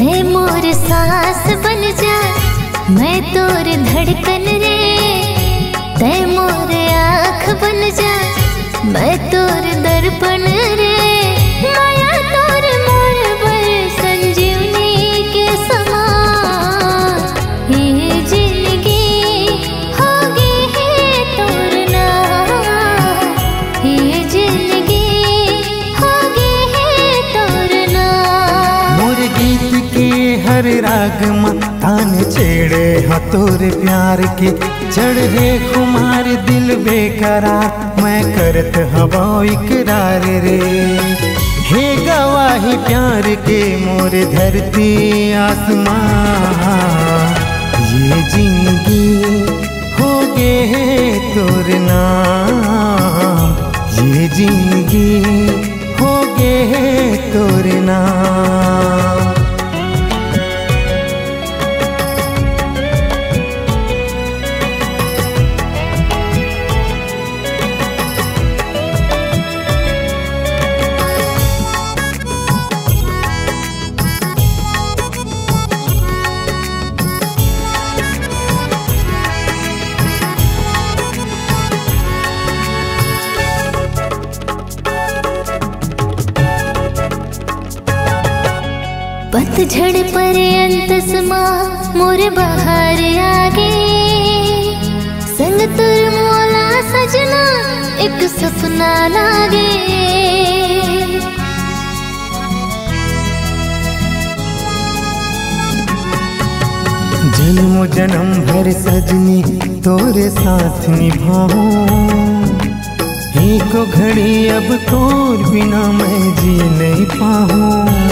तै मोर सांस बन जा, मैं तोर धड़कन रे। तै मोर आँख बन जा, मैं तोर दर्पण रे। माया तोर मोर पर संजीवनी के समान, ये जिंदगी होगी है तोर नाम, ये जिंदगी होगी है तोर नाम। मोर गीत के हर राग में तान छेड़े है तोर प्यार के। चढ़े खुमार दिल बेकरार, मैं करत हवा इकरार रे। हे गवाही प्यार के मोर धरती आसमान, ये जिंदगी होगे तोर नाम, ये जिंदगी होगे तोर नाम। पतझड़ पर अंतसमा मोर बाहर आगे, संग तुर मोला सजना एक सपना लागे। जन्मों जन्म भर सजनी तोरे साथ निभाऊं, एक घड़ी अब तोर बिना मैं जी नहीं पाऊं।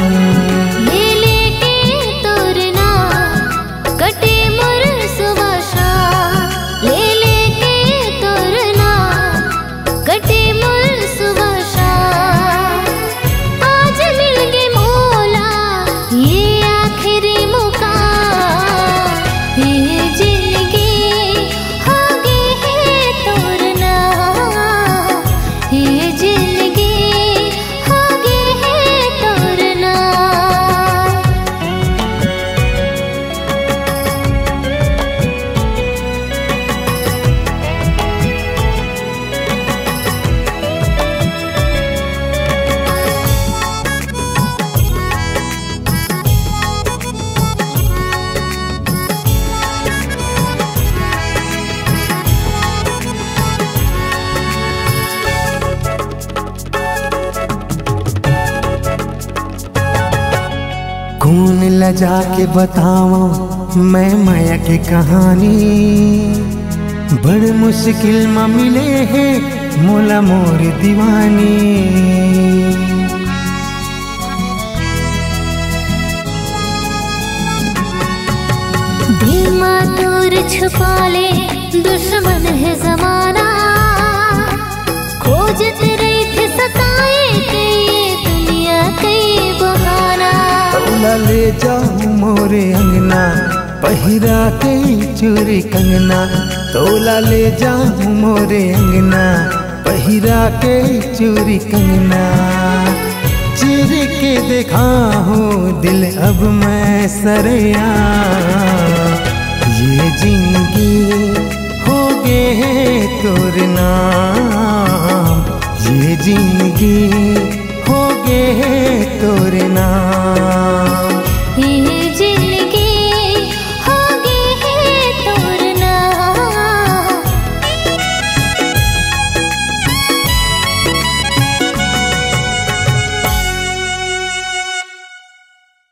खून लजा के बतावा मैं माया की कहानी, बड़ मुश्किल में मिले है मोला मोर दीवानी। धीमा दूर छुपा ले दुश्मन है जमाना, खोजते रही थी सताए गई दुनिया कई बहाना। ले जाऊ मोरे अंगना पहिरा के चूरी कंगना, तोला ले जाऊ मोरे अंगना पहिरा के चूरी कंगना। चीर के देखा हो दिल अब मैं सरया, ये जिंदगी होगे तोर नाम, ये जिंदगी होगे तोर नाम।